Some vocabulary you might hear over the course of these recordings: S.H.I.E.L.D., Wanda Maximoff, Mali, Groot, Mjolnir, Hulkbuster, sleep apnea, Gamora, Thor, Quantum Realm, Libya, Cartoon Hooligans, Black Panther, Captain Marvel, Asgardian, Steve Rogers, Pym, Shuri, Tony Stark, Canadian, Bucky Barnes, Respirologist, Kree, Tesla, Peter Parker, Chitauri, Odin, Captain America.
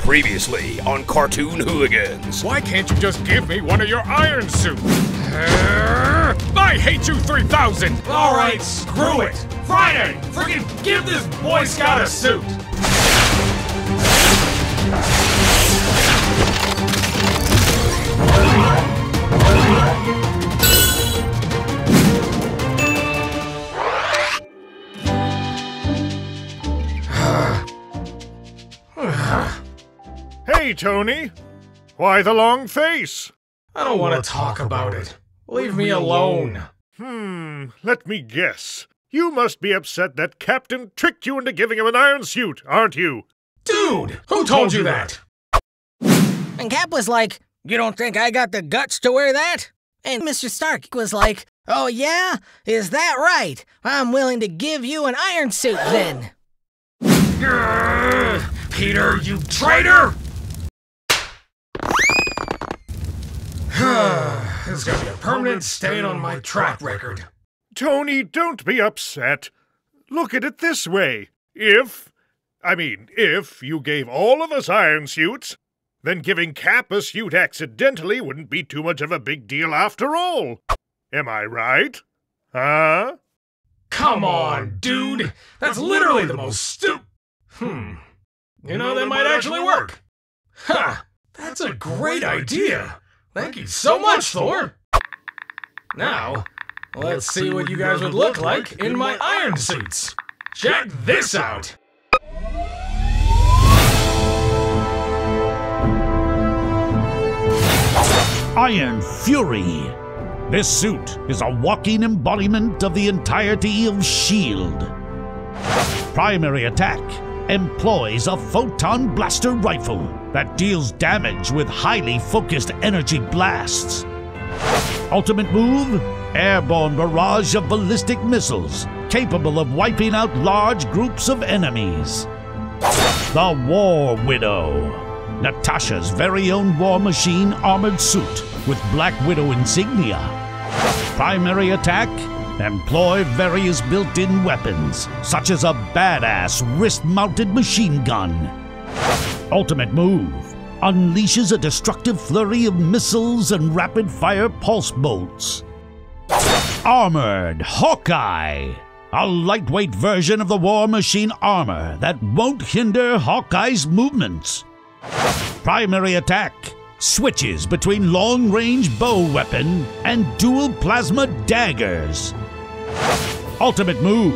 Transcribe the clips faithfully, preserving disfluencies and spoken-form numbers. Previously on Cartoon Hooligans. Why can't you just give me one of your iron suits? Uh, I hate you three thousand! Alright, screw it! Friday! Freaking give this Boy Scout a suit! Hey, Tony! Why the long face? I don't want to talk about it. Leave me alone. Hmm, let me guess. You must be upset that Captain tricked you into giving him an iron suit, aren't you? Dude! Who told you that? And Cap was like, "You don't think I got the guts to wear that?" And Mister Stark was like, "Oh yeah? Is that right? I'm willing to give you an iron suit then." Peter, you traitor! There's gonna be a permanent stain on my track record. Tony, don't be upset. Look at it this way. If, I mean, if you gave all of us iron suits, then giving Cap a suit accidentally wouldn't be too much of a big deal after all. Am I right? Huh? Come on, dude! That's literally the most stu- Hmm. You know, that might actually work. Ha! That's a great idea! Thank you so much, Thor! Now, let's see what you guys would look like in my iron suits! Check this out! Iron Fury! This suit is a walking embodiment of the entirety of S H I E L D Primary attack employs a photon blaster rifle that deals damage with highly focused energy blasts. Ultimate move, airborne barrage of ballistic missiles capable of wiping out large groups of enemies. The War Widow, Natasha's very own war machine armored suit with Black Widow insignia. Primary attack, employ various built-in weapons, such as a badass wrist-mounted machine gun. Ultimate move, unleashes a destructive flurry of missiles and rapid-fire pulse bolts. Armored Hawkeye, a lightweight version of the War Machine armor that won't hinder Hawkeye's movements. Primary attack, switches between long-range bow weapon and dual plasma daggers. Ultimate move,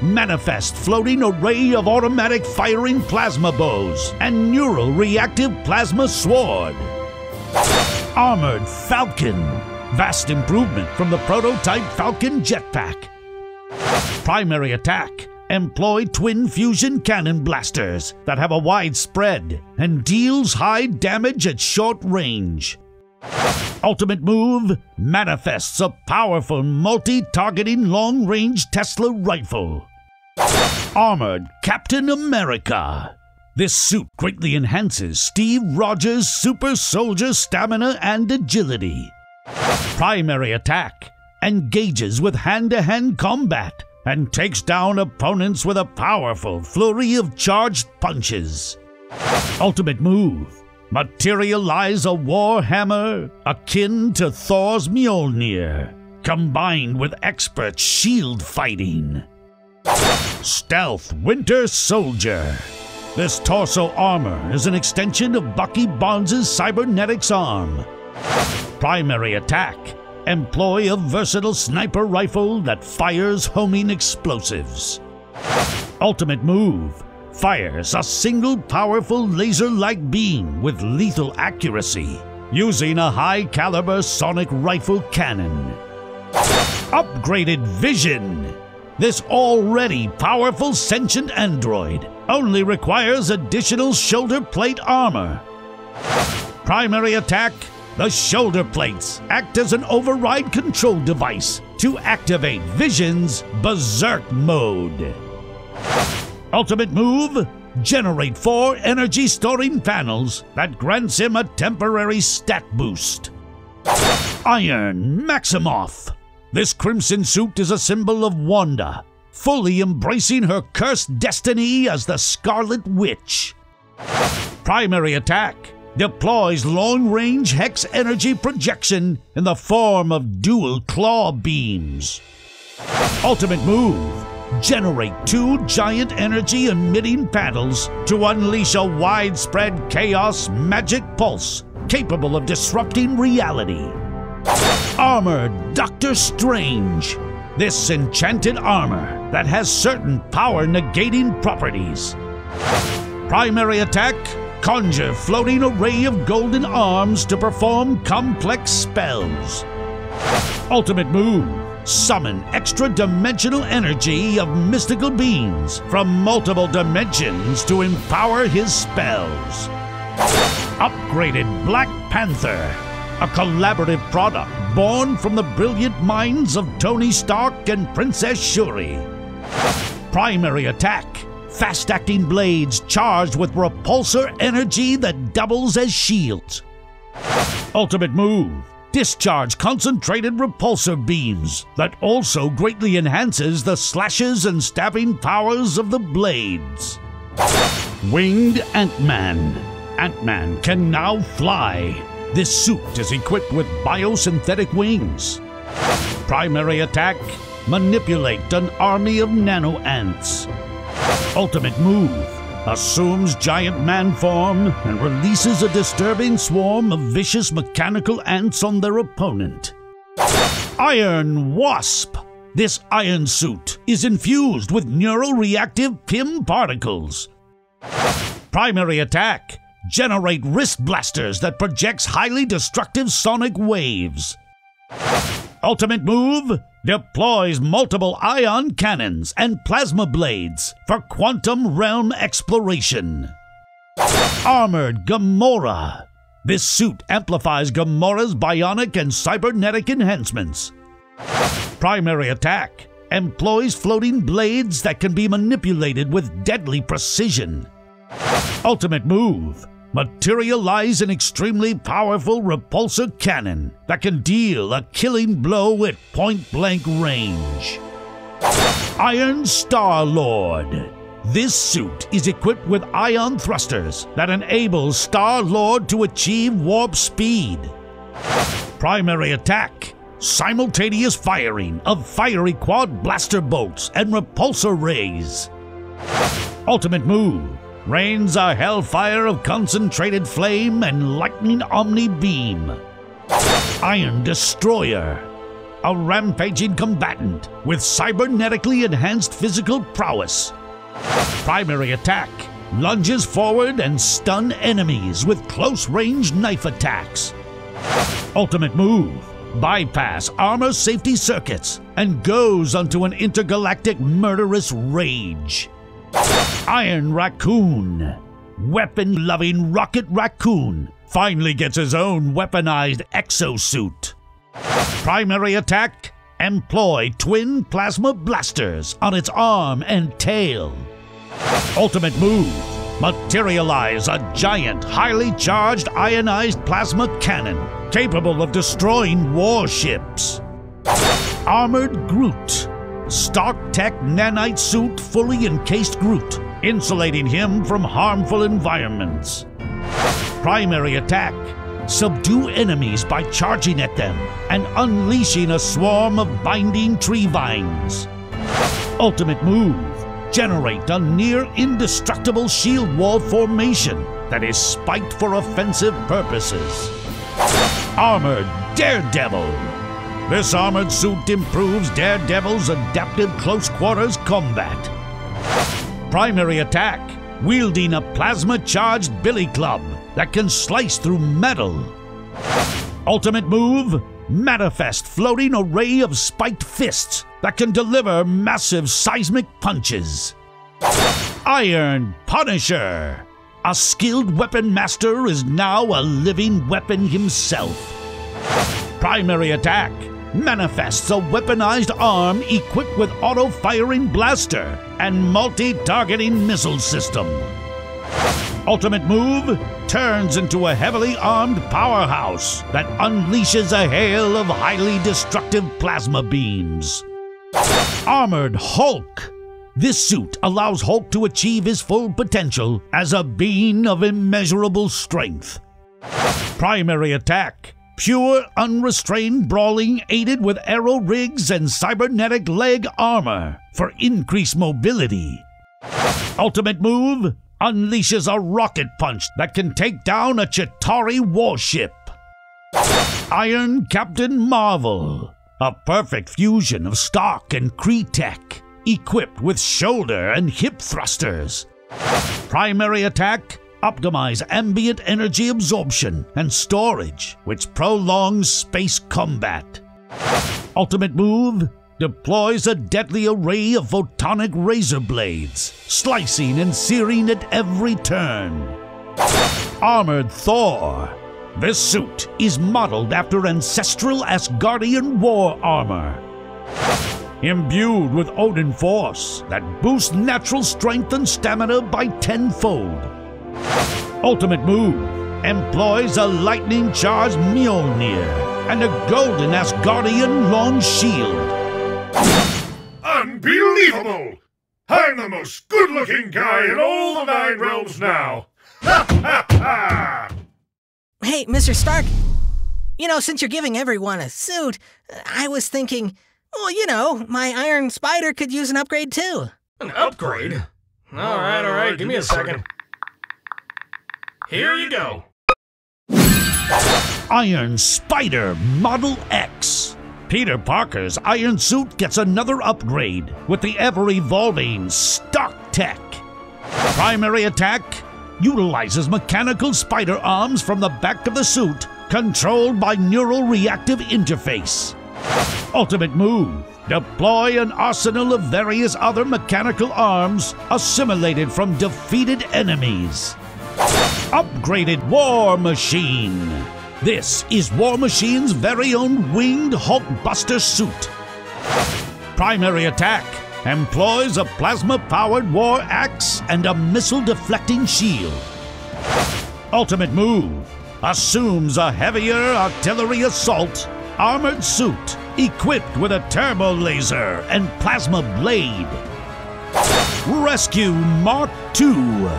manifest floating array of automatic firing plasma bows and neural reactive plasma sword. Armored Falcon, vast improvement from the prototype Falcon jetpack. Primary attack, employ twin fusion cannon blasters that have a wide spread and deals high damage at short range. Ultimate move, manifests a powerful multi-targeting long-range Tesla rifle. Armored Captain America. This suit greatly enhances Steve Rogers' super soldier stamina and agility. Primary attack, engages with hand-to-hand combat and takes down opponents with a powerful flurry of charged punches. Ultimate move, materialize a warhammer akin to Thor's Mjolnir, combined with expert shield fighting. Stealth Winter Soldier. This torso armor is an extension of Bucky Barnes' cybernetics arm. Primary attack, employ a versatile sniper rifle that fires homing explosives. Ultimate move, fires a single powerful laser-like beam with lethal accuracy, using a high-caliber sonic rifle cannon. Upgraded Vision. This already powerful sentient android only requires additional shoulder plate armor. Primary attack, the shoulder plates act as an override control device to activate Vision's Berserk mode. Ultimate move, generate four energy storing panels that grants him a temporary stat boost. Iron Maximoff. This crimson suit is a symbol of Wanda, fully embracing her cursed destiny as the Scarlet Witch. primary attack, deploys long-range hex energy projection in the form of dual claw beams. Ultimate move: generate two giant energy-emitting panels to unleash a widespread chaos magic pulse capable of disrupting reality. Armored Doctor Strange. This enchanted armor that has certain power-negating properties. Primary attack: conjure floating array of golden arms to perform complex spells. Ultimate move: summon extra-dimensional energy of mystical beings from multiple dimensions to empower his spells. Upgraded Black Panther, a collaborative product born from the brilliant minds of Tony Stark and Princess Shuri. Primary attack: fast-acting blades charged with repulsor energy that doubles as shields. Ultimate move: discharge concentrated repulsor beams that also greatly enhances the slashes and stabbing powers of the blades. Winged Ant-Man. Ant-Man can now fly. This suit is equipped with biosynthetic wings. Primary attack: manipulate an army of nano-ants. Ultimate move: assumes giant man form and releases a disturbing swarm of vicious mechanical ants on their opponent. Iron Wasp. This iron suit is infused with neuroreactive Pym particles. Primary attack: generate wrist blasters that projects highly destructive sonic waves. Ultimate move: deploys multiple ion cannons and plasma blades for quantum realm exploration. Armored Gamora. This suit amplifies Gamora's bionic and cybernetic enhancements. Primary attack: employs floating blades that can be manipulated with deadly precision. Ultimate move: materialize an extremely powerful repulsor cannon that can deal a killing blow at point-blank range. Iron Star-Lord. This suit is equipped with ion thrusters that enable Star-Lord to achieve warp speed. Primary attack: simultaneous firing of fiery quad blaster bolts and repulsor rays. Ultimate move: rains a hellfire of concentrated flame and lightning omni beam. Iron Destroyer. A rampaging combatant with cybernetically enhanced physical prowess. Primary attack: lunges forward and stun enemies with close-range knife attacks. Ultimate move: bypass armor safety circuits and goes onto an intergalactic murderous rage. Iron Raccoon. Weapon-loving Rocket Raccoon finally gets his own weaponized exosuit. Primary attack: employ twin plasma blasters on its arm and tail. Ultimate move: materialize a giant, highly charged ionized plasma cannon capable of destroying warships. Armored Groot. Stark Tech nanite suit fully encased Groot, insulating him from harmful environments. Primary attack: subdue enemies by charging at them and unleashing a swarm of binding tree vines. Ultimate move: generate a near-indestructible shield wall formation that is spiked for offensive purposes. Armored Daredevil. This armored suit improves Daredevil's adaptive close-quarters combat. Primary attack: wielding a plasma-charged billy club that can slice through metal. Ultimate move: manifest floating array of spiked fists that can deliver massive seismic punches. Iron Punisher. A skilled weapon master is now a living weapon himself. Primary attack: manifests a weaponized arm equipped with auto-firing blaster and multi-targeting missile system. Ultimate move: turns into a heavily armed powerhouse that unleashes a hail of highly destructive plasma beams. Armored Hulk. This suit allows Hulk to achieve his full potential as a being of immeasurable strength. Primary attack: pure, unrestrained brawling aided with arrow rigs and cybernetic leg armor for increased mobility. Ultimate move: unleashes a rocket punch that can take down a Chitauri warship. Iron Captain Marvel: a perfect fusion of Stark and Kree tech, equipped with shoulder and hip thrusters. Primary attack: optimize ambient energy absorption and storage, which prolongs space combat. Ultimate move: deploys a deadly array of photonic razor blades, slicing and searing at every turn. Armored Thor: this suit is modeled after ancestral Asgardian war armor. Imbued with Odin force that boosts natural strength and stamina by tenfold. Ultimate move: employs a lightning-charged Mjolnir and a golden Asgardian long shield. Unbelievable! I'm the most good-looking guy in all the Nine Realms now! Ha ha ha! Hey, Mister Stark, you know, since you're giving everyone a suit, I was thinking, well, you know, my Iron Spider could use an upgrade too. An upgrade? Alright, alright, give me a second. Here you go. Iron Spider Model X. Peter Parker's iron suit gets another upgrade with the ever-evolving Stark tech. Primary attack: utilizes mechanical spider arms from the back of the suit, controlled by neural reactive interface. Ultimate move: deploy an arsenal of various other mechanical arms assimilated from defeated enemies. Upgraded War Machine: this is War Machine's very own winged Hulkbuster suit. Primary attack: employs a plasma-powered war axe and a missile-deflecting shield. Ultimate move: assumes a heavier artillery assault armored suit equipped with a turbo laser and plasma blade. Rescue Mark two.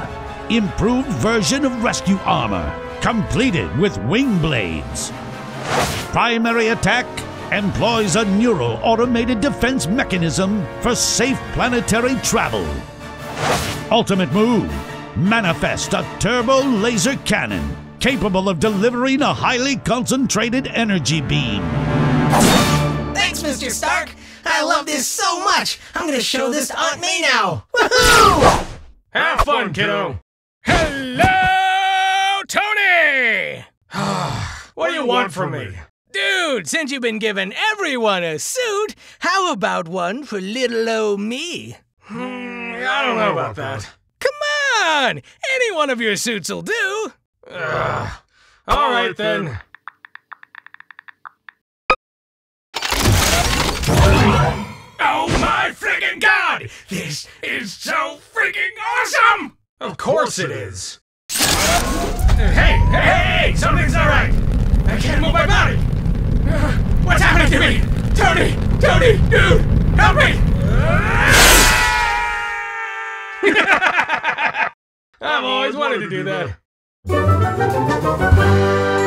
Improved version of rescue armor, completed with wing blades. Primary attack: employs a neural automated defense mechanism for safe planetary travel. Ultimate move: manifest a turbo laser cannon capable of delivering a highly concentrated energy beam. Thanks, Mister Stark. I love this so much. I'm gonna show this to Aunt May now. Woohoo! Have fun, kiddo. Hello, Tony. What do you want from me? Dude, since you've been giving everyone a suit, how about one for little old me? Hmm, I don't know about that. Come on! Any one of your suits will do! Uh, all right, then. Oh my freaking god! This is so freaking awesome! Of course it is. Hey, hey, hey! Something's not right! I can't move my body! What's happening to me? Tony! Tony! Dude! Help me! I've always wanted to do that.